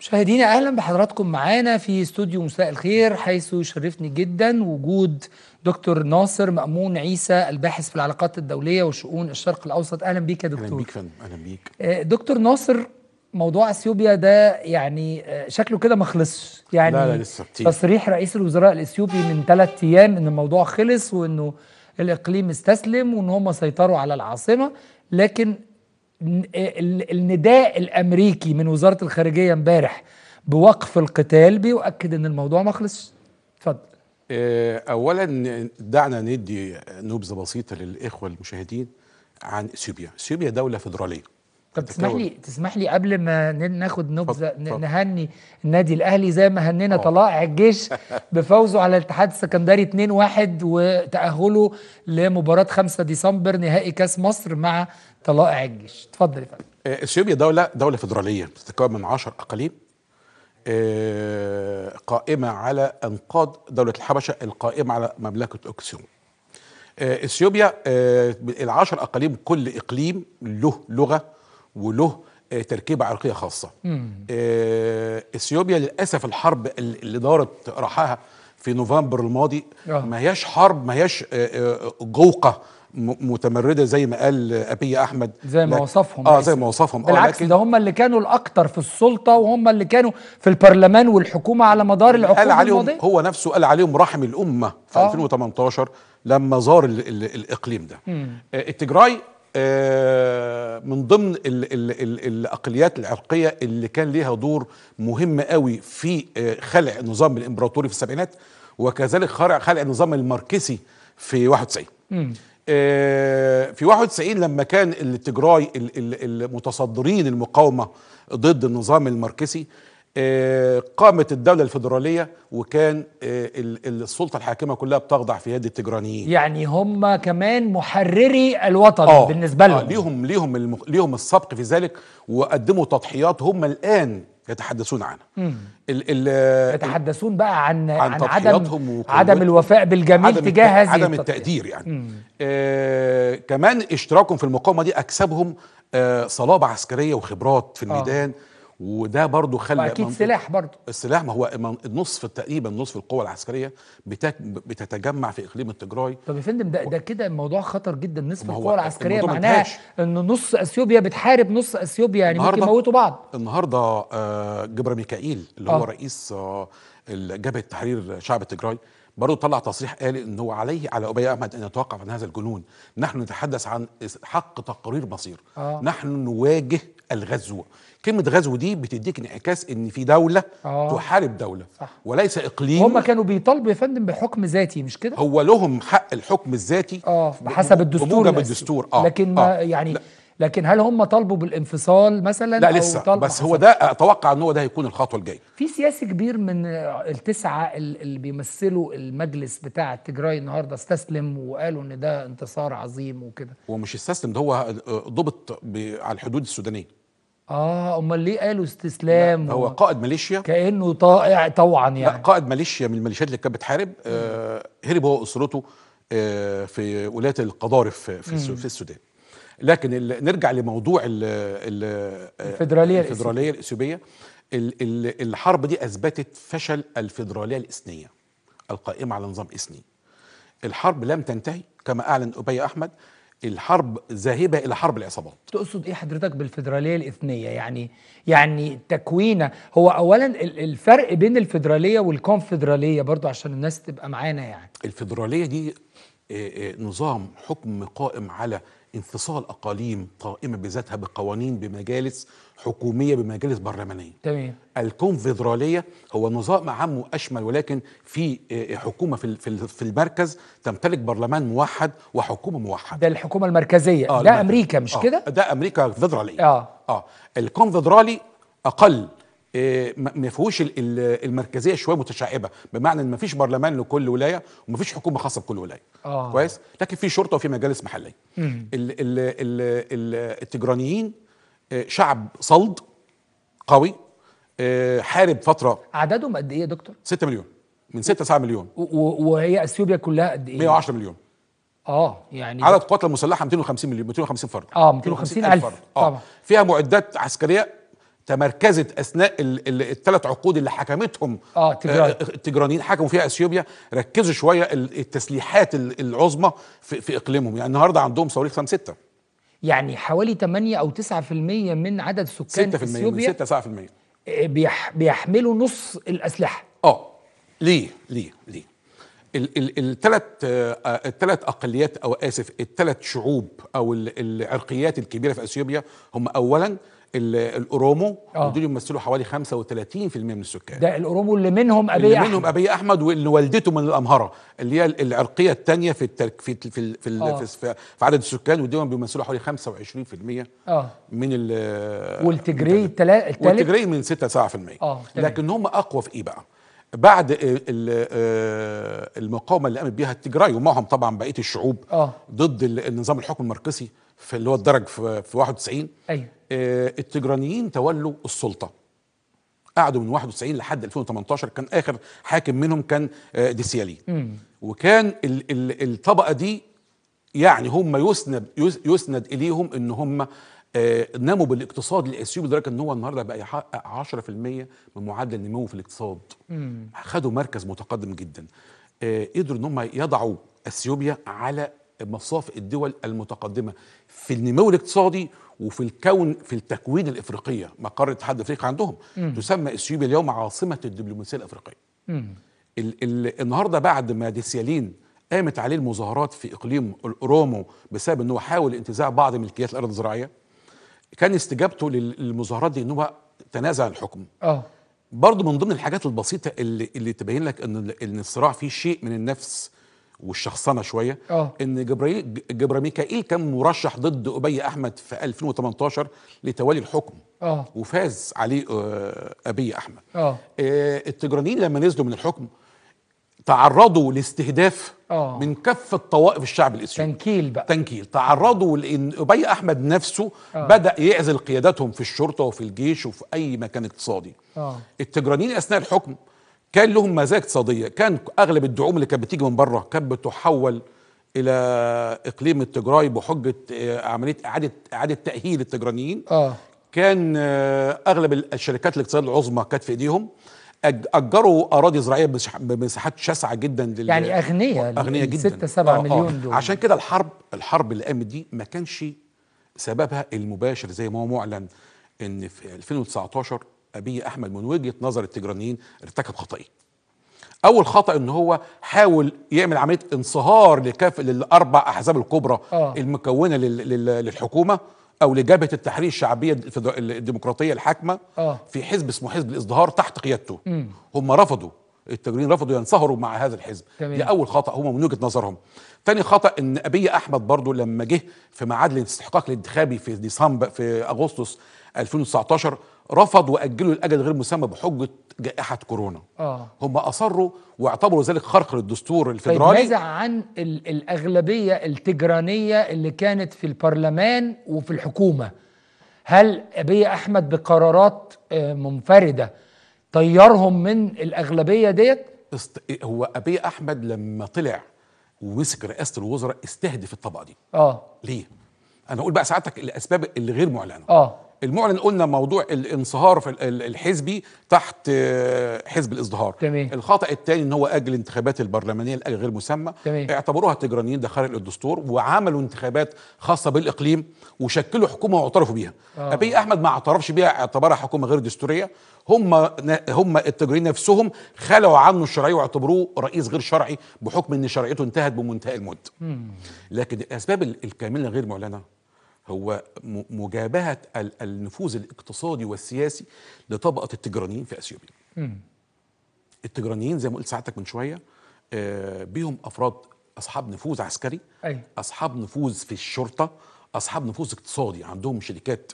مشاهدينا اهلا بحضراتكم معانا في استوديو مساء الخير، حيث يشرفني جدا وجود دكتور ناصر مأمون عيسى الباحث في العلاقات الدوليه وشؤون الشرق الاوسط. اهلا بيك يا دكتور. اهلا بيك فندم. اهلا بيك دكتور ناصر. موضوع اثيوبيا ده يعني شكله كده ما خلصش، يعني لا لسه كتير. تصريح رئيس الوزراء الاثيوبي من 3 ايام ان الموضوع خلص وانه الاقليم استسلم وان هم سيطروا على العاصمه، لكن النداء الامريكي من وزاره الخارجيه امبارح بوقف القتال بيؤكد ان الموضوع ما خلصش. اتفضل. اولا دعنا ندي نبذه بسيطه للاخوه المشاهدين عن اثيوبيا. اثيوبيا دوله فيدراليه. طب تسمح لي قبل ما ناخد نبذه نهني النادي الاهلي زي ما هنينا طلائع الجيش بفوزه على الاتحاد السكندري 2-1 وتاهله لمباراه 5 ديسمبر نهائي كاس مصر مع طلائع الجيش. اتفضل يا فندم. اثيوبيا دوله فيدراليه بتتكون من 10 اقاليم قائمه على انقاض دوله الحبشه القائمه على مملكه اكسيوم. اثيوبيا ال10 اقاليم كل اقليم له لغه وله تركيبه عرقيه خاصه. اثيوبيا للاسف الحرب اللي دارت رحاها في نوفمبر الماضي ما هياش حرب، ما هياش جوقه متمرده زي ما قال أبي أحمد، زي ما وصفهم بالعكس، ده هم اللي كانوا الأكثر في السلطة وهم اللي كانوا في البرلمان والحكومة على مدار العقود الماضية. هو نفسه قال عليهم رحم الأمة في 2018 لما زار الإقليم ده. التجراي من ضمن الأقليات العرقية اللي كان ليها دور مهم قوي في خلع النظام الإمبراطوري في السبعينات، وكذلك خلع النظام الماركسي في 91. في 91 لما كان التجراي المتصدرين المقاومة ضد النظام الماركسي، قامت الدولة الفيدرالية وكان السلطة الحاكمة كلها بتخضع في يد التجرانيين. يعني هم كمان محرري الوطن بالنسبة لهم. ليهم السبق في ذلك وقدموا تضحيات هم الآن يتحدثون عنها. يتحدثون بقى عن عدم الوفاء بالجميل تجاه هذه عدم التقدير يعني. كمان اشتراكهم في المقاومه دي اكسبهم صلابه عسكريه وخبرات في الميدان، وده برضه خلى اكيد سلاح برضه. السلاح ما هو النصف تقريبا، نصف القوه العسكريه بتتجمع في اقليم التجراي. طب يا فندم ده كده الموضوع خطر جدا. نصف القوه العسكريه معناها ان نص اثيوبيا بتحارب نص اثيوبيا، يعني ممكن يموتوا بعض. النهارده جبري ميكائيل اللي هو رئيس جبهه تحرير شعب التجراي برضه طلع تصريح قال ان هو عليه على أبي أحمد ان يتوقف عن هذا الجنون. نحن نتحدث عن حق تقرير مصير. نحن نواجه الغزو. كلمة غزو دي بتديك انعكاس ان في دولة تحارب دولة، صح. وليس اقليم. هم كانوا بيطالبوا يا فندم بحكم ذاتي، مش كده؟ هو لهم حق الحكم الذاتي بحسب الدستور، لكن يعني لكن هل هم طالبوا بالانفصال مثلا؟ لا لسه، بس هو ده اتوقع ان هو ده هيكون الخطوه الجايه. في سياسي كبير من ال9 اللي بيمثلوا المجلس بتاع التجراي النهارده استسلم وقالوا ان ده انتصار عظيم وكده. هو مش استسلم، ده هو ضبط على الحدود السودانيه. امال ليه قالوا استسلام؟ هو قائد ميليشيا كانه طائع طوعا يعني. لا، قائد ميليشيا من الميليشيات اللي كانت بتحارب هرب هو واسرته في ولايه القضارف في السودان. لكن نرجع لموضوع الفيدراليه الاثيوبيه. الحرب دي اثبتت فشل الفيدراليه الاثنيه القائمه على نظام اثني. الحرب لم تنتهي كما اعلن أبي أحمد. الحرب ذاهبه الى حرب العصابات. تقصد ايه حضرتك بالفيدراليه الاثنيه؟ يعني تكوينه هو اولا الفرق بين الفيدراليه والكونفدراليه برضو عشان الناس تبقى معانا يعني. الفيدراليه دي نظام حكم قائم على انفصال اقاليم قائمه بذاتها بقوانين بمجالس حكوميه بمجالس برلمانيه. تمام. الكونفدراليه هو نظام عام واشمل، ولكن في حكومه في المركز تمتلك برلمان موحد وحكومه موحده. ده الحكومه المركزيه. ده امريكا مش كده؟ ده امريكا فيدراليه. الكونفدرالي اقل، ما فيهوش المركزيه شويه متشعبه، بمعنى ان ما فيش برلمان لكل ولايه وما فيش حكومه خاصه بكل ولايه. كويس. لكن في شرطه وفي مجالس محليه. التجرانيين شعب صلد قوي حارب فتره. عددهم قد ايه يا دكتور؟ 6 مليون من 6 ل 7 مليون. وهي اثيوبيا كلها قد ايه؟ 110 مليون. يعني عدد قواتها المسلحه 250 فرد. 250,000 فرد. فيها معدات عسكريه تمركزت اثناء الثلاث عقود اللي حكمتهم التجرانيين، حكموا فيها اثيوبيا، ركزوا شويه التسليحات العظمى في اقليمهم. يعني النهارده عندهم صواريخ 5-6، يعني حوالي 8 او 9% من عدد سكان اثيوبيا، 6-9% بيحملوا نص الاسلحه. ليه؟ الثلاث اقليات، او اسف الثلاث شعوب او العرقيات الكبيره في اثيوبيا هم اولا الأورومو، ودول يمثلوا حوالي 35% من السكان. ده الأورومو اللي منهم أبي أحمد، واللي والدته من الأمهره، اللي هي العرقية الثانية في الترك في في في, في عدد السكان، ودول بيمثلوا حوالي 25% من ال. والتجري الثالث، والتجري من 6-7%. لكن هم أقوى في إيه بقى؟ بعد المقاومة اللي قامت بيها التجراي، ومعهم طبعا بقية الشعوب ضد النظام الحكم الماركسي في اللي هو الدرج في 91. ايوه. التجرانيين تولوا السلطه، قعدوا من 91 لحد 2018، كان اخر حاكم منهم كان ديسيالي. وكان الطبقه دي يعني هم يسند اليهم ان هم نموا بالاقتصاد الاثيوبي لدرجه ان هو النهارده بقى يحقق 10% من معدل نموه في الاقتصاد. خدوا مركز متقدم جدا، قدروا ان هم يضعوا اثيوبيا على مصاف الدول المتقدمه في النمو الاقتصادي، وفي الكون في التكوين الافريقيه، مقر اتحاد افريقيا عندهم. تسمى اثيوبيا اليوم عاصمه الدبلوماسيه الافريقيه. النهارده بعد ما ديسيالين قامت عليه المظاهرات في اقليم الاورومو بسبب انه حاول انتزاع بعض ملكيات الارض الزراعيه، كان استجابته للمظاهرات دي ان هو تنازع عن الحكم. برضه من ضمن الحاجات البسيطه اللي تبين لك ان الصراع فيه شيء من النفس والشخصنه شويه. ان جبرائيل جبري ميكائيل كان مرشح ضد أبي أحمد في 2018 لتولي الحكم، وفاز عليه أبي أحمد. التجرانيين لما نزلوا من الحكم تعرضوا لاستهداف من كافة طوائف الشعب الإثيوبي. تنكيل بقى، تنكيل. تعرضوا لأن أبي أحمد نفسه بدأ يعزل قيادتهم في الشرطة وفي الجيش وفي أي مكان اقتصادي. التجرانيين أثناء الحكم كان لهم مزايا اقتصادية، كان اغلب الدعوم اللي كانت بتيجي من بره كانت بتحول الى اقليم التجراي بحجة عملية اعادة تأهيل التجرانيين. كان اغلب الشركات الاقتصادية العظمى كانت في ايديهم، اجروا اراضي زراعية بمساحات شاسعة جدا يعني اغنياء جدا، 6-7 مليون دول. عشان كده الحرب اللي قامت دي ما كانش سببها المباشر زي ما هو معلن، ان في 2019 أبي أحمد من وجهة نظر التجرانيين ارتكب خطأين. أول خطأ إن هو حاول يعمل عملية انصهار للأربع أحزاب الكبرى المكونة للحكومة أو لجبهة التحرير الشعبية الديمقراطية الحاكمة في حزب اسمه حزب الازدهار تحت قيادته. هم رفضوا، التجرانيين رفضوا ينصهروا مع هذا الحزب. دي أول خطأ هم من وجهة نظرهم. تاني خطأ إن أبي أحمد برضه لما جه في ميعاد الاستحقاق الانتخابي في ديسمبر في أغسطس 2019 رفض واجلوا الاجل غير مسمى بحجه جائحه كورونا. هم اصروا واعتبروا ذلك خرق للدستور الفيدرالي. طيب، نزع عن الاغلبيه التجرانيه اللي كانت في البرلمان وفي الحكومه. هل أبي أحمد بقرارات منفرده طيرهم من الاغلبيه ديت؟ هو أبي أحمد لما طلع ومسك رئاسه الوزراء استهدف الطبقه دي. ليه؟ انا اقول بقى ساعتك الاسباب اللي غير معلنه. المعلن قلنا موضوع الانصهار في الحزبي تحت حزب الازدهار. الخطأ الثاني ان هو اجل الانتخابات البرلمانيه لاجل غير مسمى. اعتبروها التجرانيين ده خارج الدستور، وعملوا انتخابات خاصه بالاقليم وشكلوا حكومه واعترفوا بيها. أبي أحمد ما اعترفش بيها، اعتبرها حكومه غير دستوريه. هم التجرانيين نفسهم خلعوا عنه الشرعيه واعتبروه رئيس غير شرعي بحكم ان شرعيته انتهت بمنتهى المده. لكن الاسباب الكامله غير معلنه، هو مجابهة النفوذ الاقتصادي والسياسي لطبقة التجرانيين في أثيوبيا. التجرانيين زي ما قلت ساعتك من شوية بيهم أفراد أصحاب نفوذ عسكري، أصحاب نفوذ في الشرطة، أصحاب نفوذ اقتصادي، عندهم شركات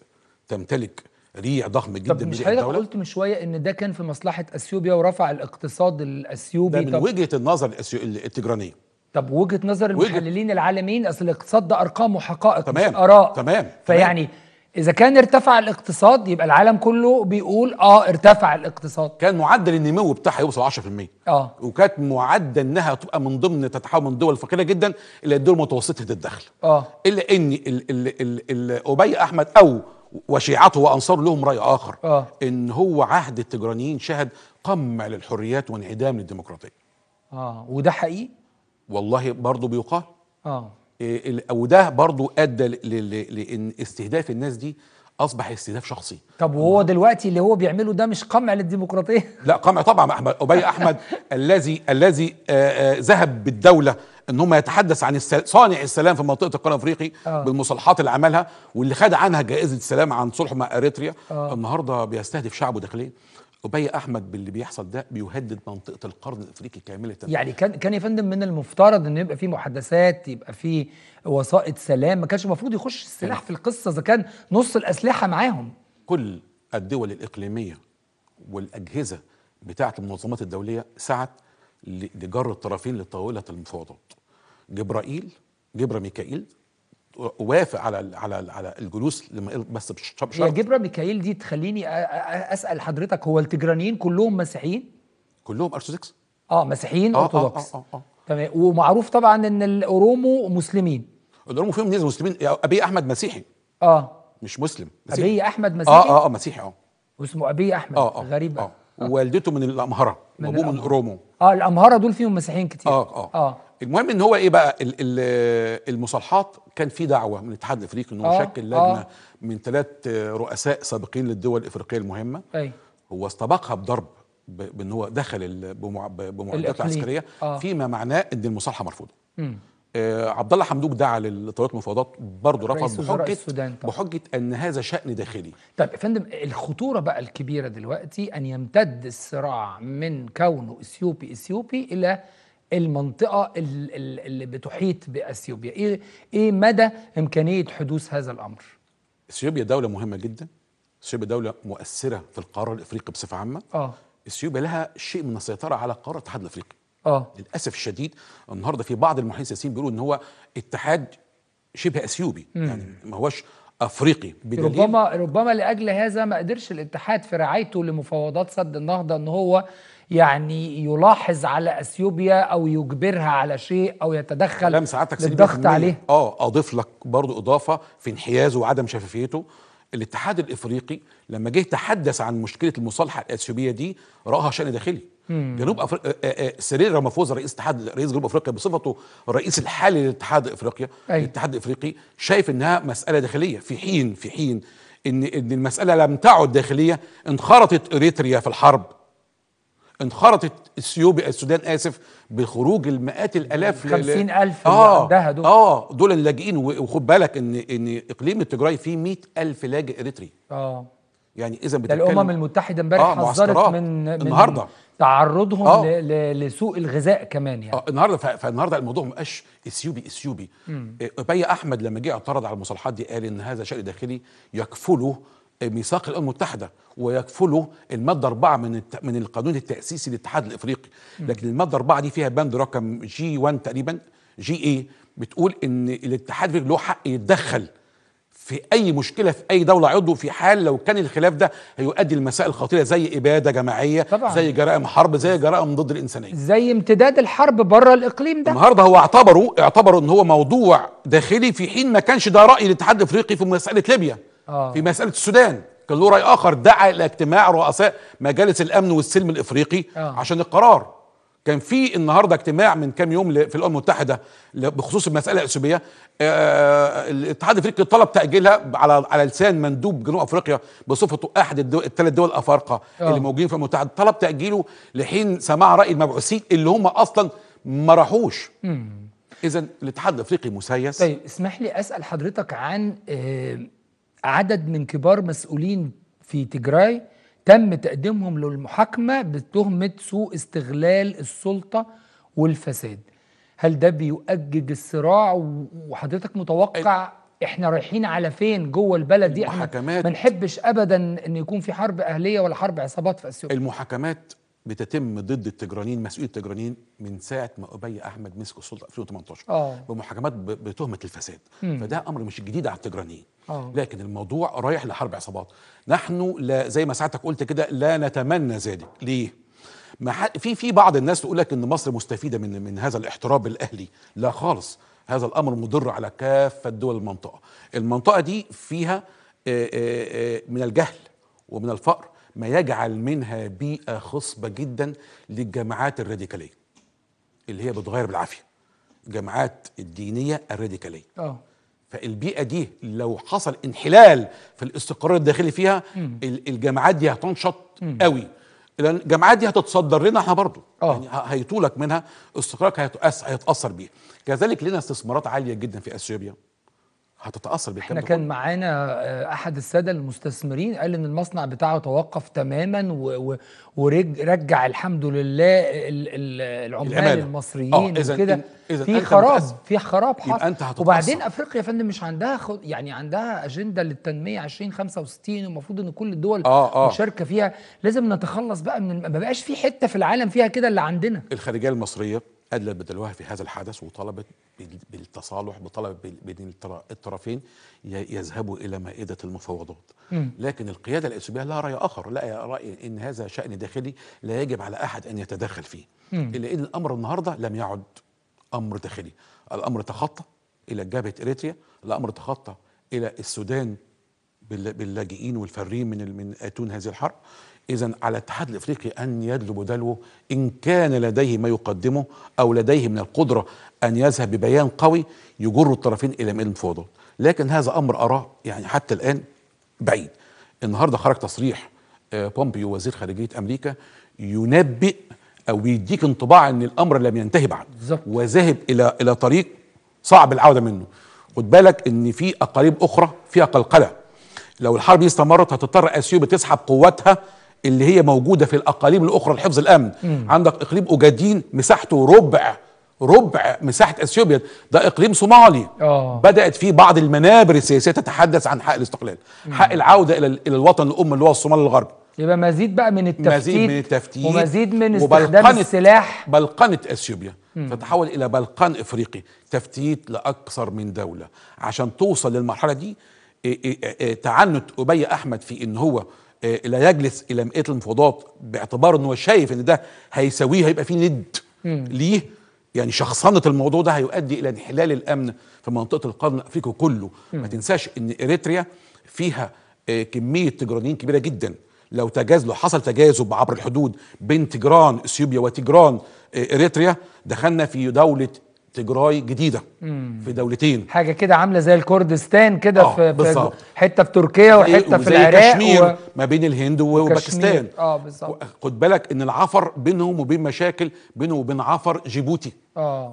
تمتلك ريع ضخم جدا. طب مش حضرتك قلت من شوية إن ده كان في مصلحة أثيوبيا ورفع الاقتصاد الأثيوبي؟ ده من وجهة النظر التجرانية. طب وجهة نظر المحللين العالميين، اصل الاقتصاد ده ارقام وحقائق مش اراء. تمام. فيعني إذا كان ارتفع الاقتصاد يبقى العالم كله بيقول ارتفع الاقتصاد. كان معدل النمو بتاعها يوصل 10%، وكانت معدل انها تبقى من ضمن تتحول من الدول الفقيره جدا الى الدول متوسطه الدخل. الا ان أبي أحمد او وشيعته وانصاره لهم راي اخر، ان هو عهد التجرانيين شهد قمع للحريات وانعدام للديمقراطيه. وده حقيقي؟ والله برضه بيقال. وده برضو ادى لان استهداف الناس دي اصبح استهداف شخصي. طب وهو دلوقتي اللي هو بيعمله ده مش قمع للديمقراطيه؟ لا قمع طبعا. أبي أحمد الذي ذهب بالدوله ان هم يتحدث عن صانع السلام في منطقه القرن الافريقي بالمصالحات اللي عملها واللي خد عنها جائزه السلام عن صلحه مع اريتريا، النهارده بيستهدف شعبه داخليا. أبي أحمد باللي بيحصل ده بيهدد منطقة القرن الأفريقي كاملة. يعني كان يا فندم من المفترض إن يبقى في محادثات، يبقى في وسائط سلام، ما كانش المفروض يخش السلاح في القصة إذا كان نص الأسلحة معاهم. كل الدول الإقليمية والأجهزة بتاعة المنظمات الدولية سعت لجر الطرفين لطاولة المفاوضات. جبرائيل ميكائيل وافق على الجلوس بس بشرط. يا جبري ميكائيل دي تخليني اسال حضرتك، هو التجرانيين كلهم مسيحيين؟ كلهم ارثوذكس. مسيحيين ارثوذكس. تمام. ومعروف طبعا ان الاورومو مسلمين. الاورومو فيهم ناس مسلمين. أبي أحمد مسيحي. مش مسلم، مسيحي. أبي أحمد مسيحي. مسيحي. واسمه أبي أحمد. غريب. ووالدته من الأمهره وابوه من الاورومو. الأمهره دول فيهم مسيحيين كتير. المهم ان هو ايه بقى المصالحات. كان في دعوه من الاتحاد الافريقي انه يشكل لجنه من 3 رؤساء سابقين للدول الافريقيه المهمه. هو استباقها بضرب بان هو دخل بمعدات عسكريه، فيما معناه ان المصالحه مرفوضه. عبد الله حمدوك دعا لطاوله المفاوضات، برضه رفض بحجه ان هذا شان داخلي. طب يا فندم، الخطوره بقى الكبيره دلوقتي ان يمتد الصراع من كونه اثيوبي الى المنطقة اللي بتحيط بأثيوبيا. إيه مدى إمكانية حدوث هذا الأمر؟ أثيوبيا دولة مهمة جدا. أثيوبيا دولة مؤثرة في القارة الأفريقية بصفة عامة. أثيوبيا لها شيء من السيطرة على قارة الاتحاد الأفريقي. للأسف الشديد النهارده في بعض المحللين السياسيين بيقولوا إن هو اتحاد شبه أثيوبي، يعني ما هوش أفريقي. ربما لأجل هذا ما قدرش الاتحاد في رعايته لمفاوضات سد النهضة إن هو يعني يلاحظ على اثيوبيا او يجبرها على شيء او يتدخل بالضغط عليه. اضيف لك برضو اضافه في انحيازه وعدم شفافيته. الاتحاد الافريقي لما جه تحدث عن مشكله المصالحه الاثيوبيه دي راها شان داخلي. جنوب افريقيا، سيريل رامافوزا رئيس جنوب افريقيا بصفته الرئيس الحالي للاتحاد الافريقي، الاتحاد الافريقي شايف انها مساله داخليه، في حين ان المساله لم تعد داخليه. انخرطت اريتريا في الحرب، انخرطت السودان بخروج المئات الالاف، 50,000 عندها دول. دول اللاجئين. وخد بالك ان اقليم التجراي فيه 100,000 لاجئ اريتري. يعني اذا بتتكلم الامم المتحده امبارح حذرت من تعرضهم لسوء الغذاء كمان. يعني النهارده فالنهارده الموضوع ما بقاش اثيوبي. أبي أحمد لما جه اعترض على المصالحات دي قال ان هذا شأن داخلي يكفله ميثاق الامم المتحده ويكفله الماده 4 من القانون التاسيسي للاتحاد الافريقي. لكن الماده 4 دي فيها بند رقم G1 تقريبا G A، بتقول ان الاتحاد الافريقي له حق يتدخل في اي مشكله في اي دوله عضو، في حال لو كان الخلاف ده هيؤدي لمسائل خطيره زي اباده جماعيه طبعاً، زي جرائم حرب، زي جرائم ضد الانسانيه، زي امتداد الحرب بره الاقليم ده. النهارده هو اعتبره ان هو موضوع داخلي، في حين ما كانش ده راي الاتحاد الافريقي في مساله ليبيا. في مسألة السودان كان له رأي آخر، دعا إلى اجتماع رؤساء مجالس الأمن والسلم الإفريقي عشان القرار. كان في النهارده اجتماع من كام يوم في الأمم المتحدة بخصوص المسألة الأثيوبية. الاتحاد الأفريقي طلب تأجيلها على لسان مندوب جنوب أفريقيا بصفته أحد 3 دول الأفارقة اللي موجودين في الأمم المتحدة، طلب تأجيله لحين سماع رأي المبعوثين اللي هم أصلا ما راحوش. إذا الاتحاد الأفريقي مسيس. طيب اسمح لي أسأل حضرتك عن عدد من كبار مسؤولين في تجراي تم تقديمهم للمحاكمة بتهمة سوء استغلال السلطة والفساد. هل ده بيؤجج الصراع؟ وحضرتك متوقع احنا رايحين على فين جوه البلد دي؟ احنا ما نحبش ابدا ان يكون في حرب اهلية ولا حرب عصابات في اثيوبيا. المحاكمات بتتم ضد التجرانيين مسؤولين التجرانيين من ساعه ما ابي احمد مسك السلطه 2018 بمحاكمات بتهمه الفساد. فده امر مش جديد على التجرانيين، لكن الموضوع رايح لحرب عصابات. نحن لا زي ما ساعتك قلت كده لا نتمنى ذلك. ليه؟ في بعض الناس تقول لك ان مصر مستفيده من هذا الاحتراب الاهلي. لا خالص، هذا الامر مضر على كافه دول المنطقه. المنطقه دي فيها من الجهل ومن الفقر ما يجعل منها بيئة خصبة جدا للجماعات الراديكالية اللي هي بتغير بالعافية، الجماعات الدينية الراديكالية. فالبيئة دي لو حصل انحلال في الاستقرار الداخلي فيها الجماعات دي هتنشط قوي. الجماعات دي هتتصدر لنا احنا برضو، يعني هيطولك منها استقرارك هيتأثر بيها. كذلك لنا استثمارات عالية جدا في اثيوبيا هتتأثر بالكلام. احنا كان معانا أحد السادة المستثمرين قال إن المصنع بتاعه توقف تماما ورجع الحمد لله العمال المصريين وكده. في خراب، في خراب حصل. وبعدين أفريقيا يا فندم مش عندها يعني عندها أجندة للتنمية 2065 والمفروض إن كل الدول مشاركة فيها. لازم نتخلص بقى من ما بقاش في حتة في العالم فيها كده اللي عندنا. الخارجية المصرية أدلت بدلوها في هذا الحدث وطلبت بالتصالح، بطلب بين الطرفين يذهبوا إلى مائدة المفاوضات. لكن القيادة الأثيوبية لها رأي آخر، لها رأي إن هذا شأن داخلي لا يجب على أحد أن يتدخل فيه. إلا إن الأمر النهاردة لم يعد أمر داخلي، الأمر تخطى إلى جبهة إريتريا، الأمر تخطى إلى السودان باللاجئين والفارين من آتون هذه الحرب. إذن على الاتحاد الإفريقي أن يدلب دلوه إن كان لديه ما يقدمه أو لديه من القدرة أن يذهب ببيان قوي يجر الطرفين إلى مائدة المفاوضات. لكن هذا أمر أراه يعني حتى الآن بعيد. النهاردة خرج تصريح بومبيو وزير خارجية أمريكا ينبئ أو بيديك انطباع أن الأمر لم ينتهي بعد وذاهب إلى طريق صعب العودة منه. خد بالك أن في أقاليم أخرى فيها قلقلة، لو الحرب استمرت هتضطر أثيوبيا تسحب قوتها اللي هي موجودة في الأقاليم الأخرى لحفظ الأمن. عندك إقليم أوجادين مساحته ربع مساحة أثيوبيا، ده إقليم صومالي بدأت فيه بعض المنابر السياسية تتحدث عن حق الاستقلال، حق العودة إلى الوطن الأم اللي هو الصومال الغربي. يبقى مزيد بقى من التفتيت، ومزيد من استخدام السلاح. بلقنة أثيوبيا تتحول إلى بلقان إفريقي، تفتيت لأكثر من دولة عشان توصل للمرحلة دي. تعنت أبي أحمد في إن هو لا يجلس الى مائده المفاوضات باعتبار انه شايف ان ده هيساويه، هيبقى فيه ند ليه، يعني شخصنه الموضوع ده هيؤدي الى انحلال الامن في منطقه القرن الافريقي كله. ما تنساش ان اريتريا فيها كميه تجرانيين كبيره جدا. لو حصل تجاذب عبر الحدود بين تجران اثيوبيا وتجران اريتريا دخلنا في دوله تجراي جديده في دولتين، حاجه كده عامله زي الكردستان كده في حته في تركيا وحته في العراق كشمير ما بين الهند وباكستان. بالظبط. خد بالك ان العفر بينهم وبين مشاكل بينه وبين عفر جيبوتي.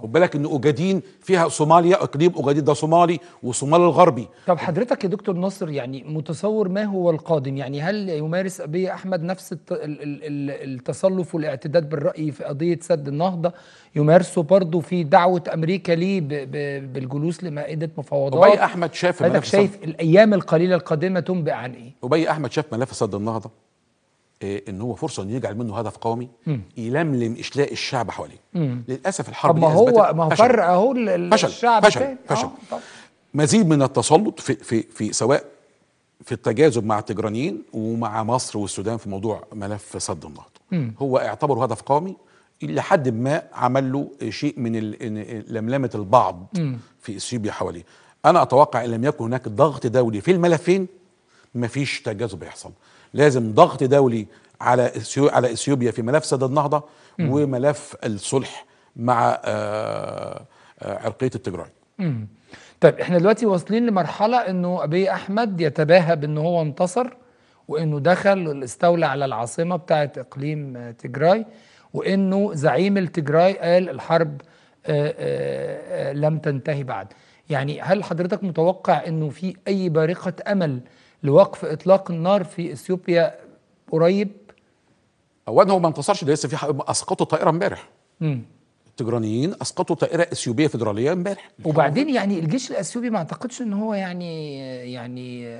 خد بالك ان اوجادين فيها صوماليا، اقليم اوجادين ده صومالي والصومال الغربي. طب حضرتك يا دكتور ناصر يعني متصور ما هو القادم؟ يعني هل يمارس أبي أحمد نفس التصلف والاعتداد بالرأي في قضية سد النهضة يمارسه برضه في دعوة أمريكا ليه بالجلوس لمائدة مفاوضات؟ أبي أحمد شاف ملف، شايف الأيام القليلة القادمة تنبئ عن إيه؟ أبي أحمد شاف ملف سد النهضة إن هو فرصة إنه يجعل منه هدف قومي يلملم إشلاء الشعب حواليه. للأسف الحرب دي أثبتت فشل. ما هو فرق أهو الشعب فشل. مزيد من التسلط في سواء في التجاذب مع التجرانيين ومع مصر والسودان في موضوع ملف سد النهضة. هو اعتبره هدف قومي لحد ما عمل له شيء من لملمة البعض في إثيوبيا حواليه. أنا أتوقع إن لم يكن هناك ضغط دولي في الملفين مفيش تجاذب يحصل. لازم ضغط دولي على اثيوبيا في ملف سد النهضه وملف الصلح مع عرقيه التجراي. طيب احنا دلوقتي واصلين لمرحله انه أبي أحمد يتباهى بان هو انتصر وانه دخل استولى على العاصمه بتاعه اقليم تجراي وانه زعيم التجراي قال الحرب لم تنتهي بعد. يعني هل حضرتك متوقع انه في اي بارقه امل لوقف اطلاق النار في اثيوبيا قريب؟ اولا هو ما انتصرش، ده لسه في اسقطوا طائره امبارح. التجرانيين اسقطوا طائره اثيوبيه فيدراليه امبارح. وبعدين يعني الجيش الاثيوبي ما اعتقدش ان هو يعني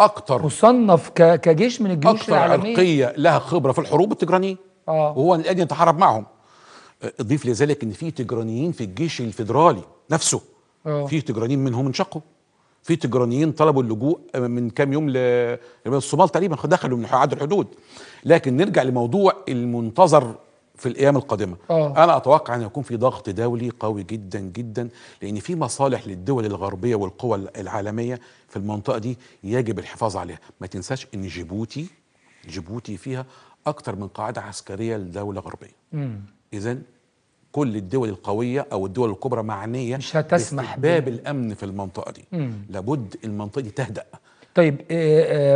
اكتر مصنف كجيش من الجيوش العالميه، اكتر عرقيه لها خبره في الحروب التجرانيين. وهو الآن يتحارب معهم. اضيف لذلك ان في تجرانيين في الجيش الفيدرالي نفسه، في تجرانيين منهم انشقوا، في تجرانيين طلبوا اللجوء من كام يوم للصومال تقريبا، دخلوا من عدد الحدود. لكن نرجع لموضوع المنتظر في الايام القادمه. انا اتوقع ان يكون في ضغط دولي قوي جدا جدا، لان في مصالح للدول الغربيه والقوى العالميه في المنطقه دي يجب الحفاظ عليها. ما تنساش ان جيبوتي فيها اكتر من قاعده عسكريه لدوله غربيه. إذن كل الدول القوية أو الدول الكبرى معنية مش هتسمح باب الأمن في المنطقة دي. لابد المنطقة دي تهدأ. طيب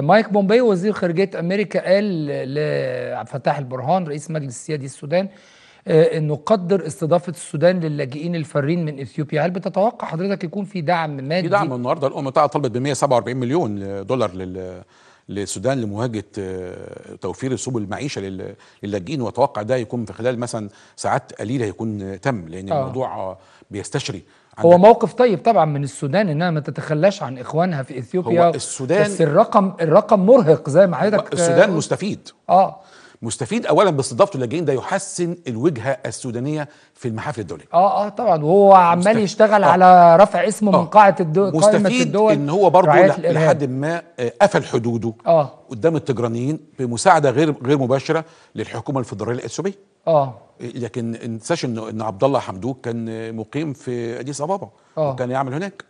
مايك بومبيو وزير خارجية أمريكا قال لفتاح البرهان رئيس مجلس السيادي السودان أنه قدر استضافة السودان للاجئين الفارين من إثيوبيا. هل بتتوقع حضرتك يكون في دعم مادي؟ في دعم النهاردة. الأمم المتحدة طلبت ب 147 مليون دولار للسودان لمواجهه توفير سبل المعيشه للاجئين، واتوقع ده يكون في خلال مثلا ساعات قليله هيكون تم، لان الموضوع بيستشري. هو موقف طيب طبعا من السودان انها ما تتخلاش عن اخوانها في اثيوبيا، هو السودان بس الرقم مرهق زي ما حضرتك. السودان مستفيد، مستفيد اولا باستضافته اللاجئين، ده يحسن الوجهه السودانيه في المحافل الدوليه. طبعا، وهو عمال يشتغل على رفع اسمه من قاعه الدول، مستفيد الدول ان هو برضه لحد ما قفل حدوده قدام التجرانيين بمساعده غير مباشره للحكومه الفيدراليه الاثيوبيه. لكن ما تنساش ان عبد الله حمدوك كان مقيم في اديس ابابا وكان يعمل هناك.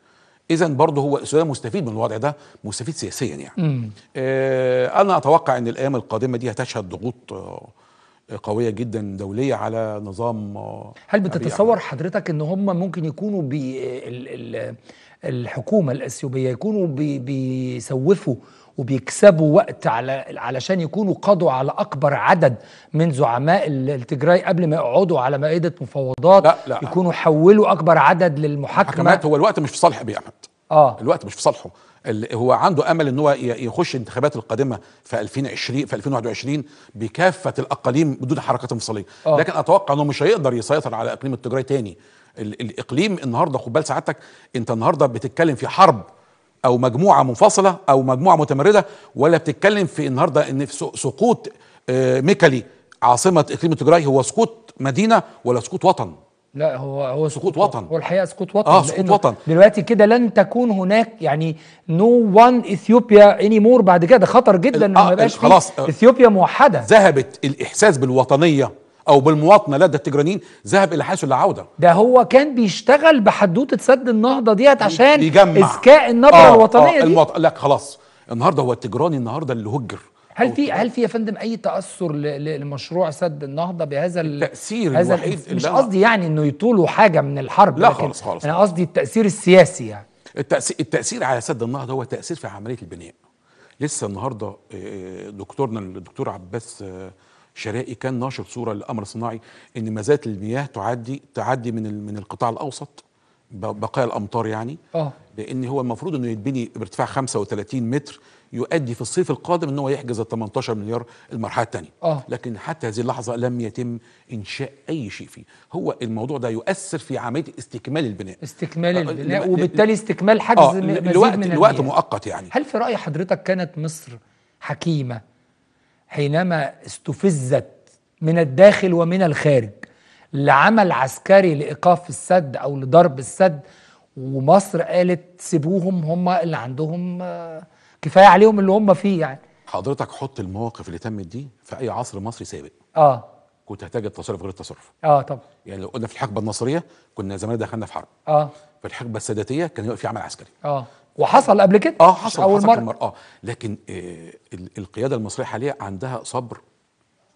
إذا برضه هو السودان مستفيد من الوضع ده، مستفيد سياسيا يعني. أنا أتوقع أن الأيام القادمة دي هتشهد ضغوط قوية جدا دولية على نظام. هل بتتصور حضرتك أن هم ممكن يكونوا الحكومة الأثيوبية يكونوا بيسوفوا وبيكسبوا وقت علشان يكونوا قضوا على أكبر عدد من زعماء التجراي قبل ما يقعدوا على مائدة مفاوضات؟ لا، يكونوا حولوا أكبر عدد للمحاكمة. هو الوقت مش في صالح أبي أحمد. الوقت مش في صالحه. هو عنده أمل إن هو يخش الانتخابات القادمة في 2020 في 2021 بكافة الأقاليم بدون حركات انفصالية. لكن أتوقع إنه مش هيقدر يسيطر على إقليم التجراي تاني. الإقليم النهاردة، خد بال سعادتك، أنت النهاردة بتتكلم في حرب أو مجموعة منفصلة أو مجموعة متمردة، ولا بتتكلم في النهاردة إن في سقوط ميكالي عاصمة إقليم التجراي هو سقوط مدينة ولا سقوط وطن؟ لا، هو سقوط وطن. هو الحقيقة سقوط وطن. سقوط وطن دلوقتي كده، لن تكون هناك يعني نو وان إثيوبيا اني مور بعد كده. خطر جدا إن ما يبقاش خلاص إثيوبيا موحدة. ذهبت الإحساس بالوطنية أو بالمواطنة لدى التجرانيين، ذهب إلى حيث لا عودة. ده هو كان بيشتغل بحدوتة سد النهضة ديت عشان إذكاء النبرة الوطنية دي. لا خلاص، النهاردة هو التجراني النهاردة اللي هجر. هل في يا فندم أي تأثر لمشروع سد النهضة بهذا التأثير؟ هذا الوحيد مش قصدي يعني إنه يطولوا حاجة من الحرب، لا خالص خالص. أنا قصدي التأثير السياسي يعني. التأثير على سد النهضة هو تأثير في عملية البناء. لسه النهاردة دكتورنا الدكتور عباس شرائي كان ناشر صوره للقمر الصناعي ان ما زالت المياه تعدي من القطاع الاوسط، بقايا الامطار يعني. لان هو المفروض انه يتبني بارتفاع 35 متر يؤدي في الصيف القادم ان هو يحجز ال 18 مليار المرحله الثانيه. لكن حتى هذه اللحظه لم يتم انشاء اي شيء فيه. هو الموضوع ده يؤثر في عمليه استكمال البناء وبالتالي استكمال حجز الوقت مؤقت يعني. هل في راي حضرتك كانت مصر حكيمه حينما استفزت من الداخل ومن الخارج لعمل عسكري لإيقاف السد أو لضرب السد، ومصر قالت سيبوهم هم اللي عندهم كفاية عليهم اللي هم فيه يعني؟ حضرتك حط المواقف اللي تمت دي في أي عصر مصري سابق كنت هتجد تصرف غير التصرف. طبعا يعني لو قلنا في الحقبة النصرية كنا زمان دخلنا في حرب. في الحقبة الساداتية كان يبقى في عمل عسكري. وحصل قبل كده. حصل. لكن القياده المصريه حاليا عندها صبر.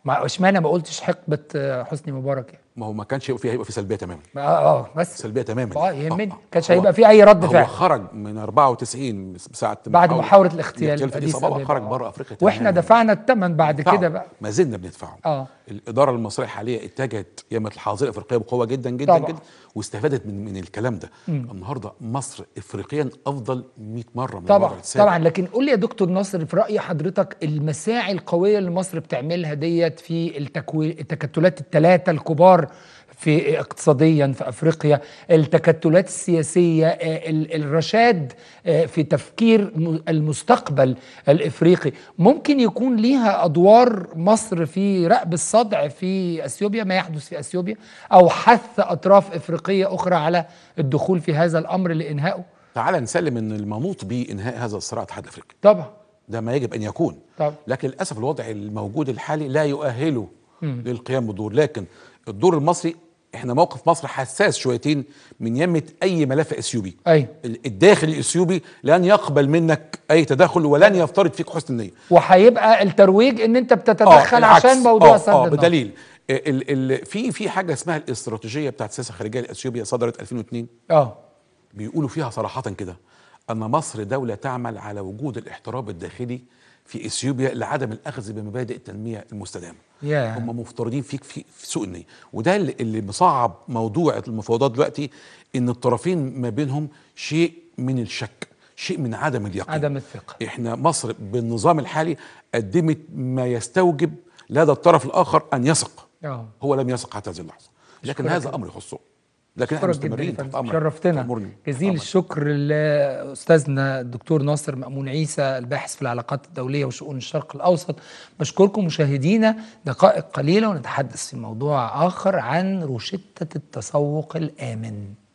اشمعنى ما قلتش حقبه حسني مبارك يعني؟ ما هو ما كانش هيبقى في سلبيه تماما. بس سلبيه تماما. يهمني. كانش هيبقى في اي رد فعل. هو خرج من 94 ساعه بعد محاوله الاغتيال في اديس ابابا، خرج بره افريقيا واحنا دفعنا الثمن بعد كده بقى. ما زلنا بندفعه. الاداره المصريه حاليا اتجهت يمة الحاضره الافريقيه بقوه جدا جدا جدا، واستفادت من الكلام ده. النهارده مصر افريقيا افضل 100 مره من طبعا طبعا. لكن قول لي يا دكتور ناصر، في راي حضرتك المساعي القويه اللي مصر بتعملها ديت في التكتلات الثلاثه الكبار في اقتصاديا في أفريقيا، التكتلات السياسية، الرشاد في تفكير المستقبل الإفريقي، ممكن يكون ليها أدوار مصر في رأب الصدع في أثيوبيا، ما يحدث في أثيوبيا، أو حث أطراف إفريقية أخرى على الدخول في هذا الأمر لإنهائه؟ تعال نسلم أن المنوط به إنهاء هذا الصراع الاتحاد الأفريقي، طبعا ده ما يجب أن يكون، طبعا. لكن للأسف الوضع الموجود الحالي لا يؤهله للقيام بالدور. لكن الدور المصري، احنا موقف مصر حساس شويتين من يمة اي ملف اثيوبي. الداخل الاثيوبي لن يقبل منك اي تدخل ولن يفترض فيك حسن النية، وهيبقى الترويج ان انت بتتدخل عشان موضوع سد النهضة. بدليل في حاجه اسمها الاستراتيجيه بتاعت السياسه الخارجيه الاثيوبيه، صدرت 2002، بيقولوا فيها صراحه كده ان مصر دوله تعمل على وجود الاحتراب الداخلي في اثيوبيا لعدم الاخذ بمبادئ التنميه المستدامه. هم مفترضين فيك في سوء النيه، وده اللي مصعب موضوع المفاوضات دلوقتي، ان الطرفين ما بينهم شيء من الشك، شيء من عدم اليقين، عدم الثقه. احنا مصر بالنظام الحالي قدمت ما يستوجب لدى الطرف الاخر ان يثق، هو لم يثق حتى هذه اللحظه، لكن هذا امر يخصه، لكن احنا مستمرين تحت امرك. شرفتنا، جزيل الشكر لاستاذنا الدكتور ناصر مأمون عيسى، الباحث في العلاقات الدوليه وشؤون الشرق الاوسط. بشكركم مشاهدينا، دقائق قليله ونتحدث في موضوع اخر عن روشتة التسوق الامن.